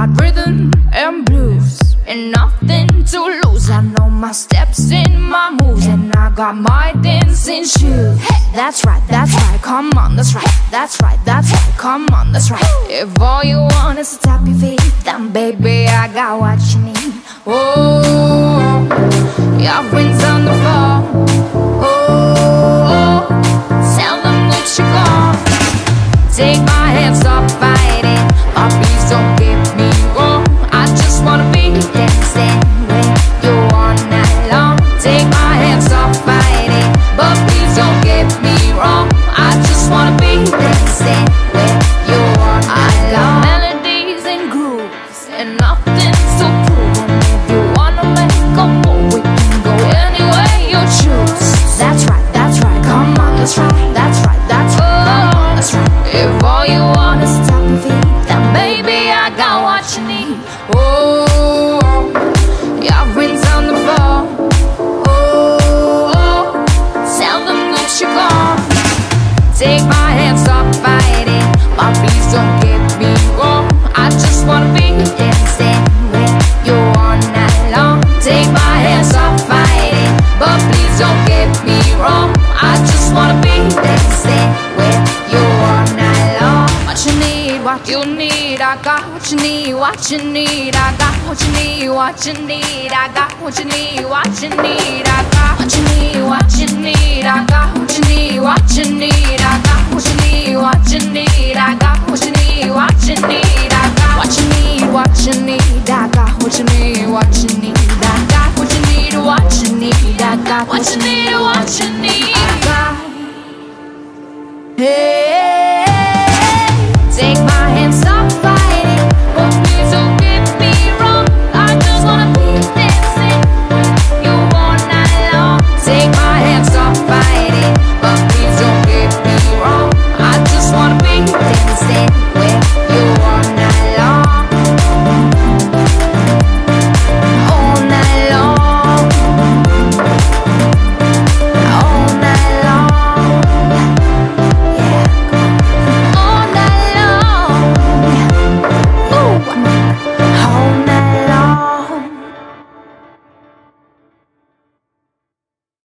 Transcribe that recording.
got rhythm and blues and nothing to lose. I know my steps and my moves, and I got my dancing shoes. Hey, that's right, that's right, come on, that's right, that's right, that's right, come on, that's right. If all you want is to tap your feet, then baby, I got what you need. Oh, your wings on the floor. Oh, tell them what you got. Take my hands, stop fighting. Oh, please don't get me wrong, I just wanna be dancing with you all night long. Take my hands off fighting, but please don't get me wrong, I just wanna be dancing with you all night long. Melodies and grooves and nothing so cool. If you wanna make a move, we can go anywhere you choose. That's right, come on, that's right, that's right, that's right, come on, that's right. If all you want is to take my hands off fighting, but please don't get me wrong, I just wanna be dancing with you all night long. Take my hands off fighting, but please don't get me wrong, I just wanna be dancing with you all night long. What you need, what you need, I got what you need, what you need, I got what you need, what you need, I got what you need, what you need, I got what you need, what you need, I got what you need, what you need. What you need, I got what you need, what you need, I got what you need, what you need, I got what you need, what you need, I got what you need, what you need, I got what you need, what you need, I got. Hey.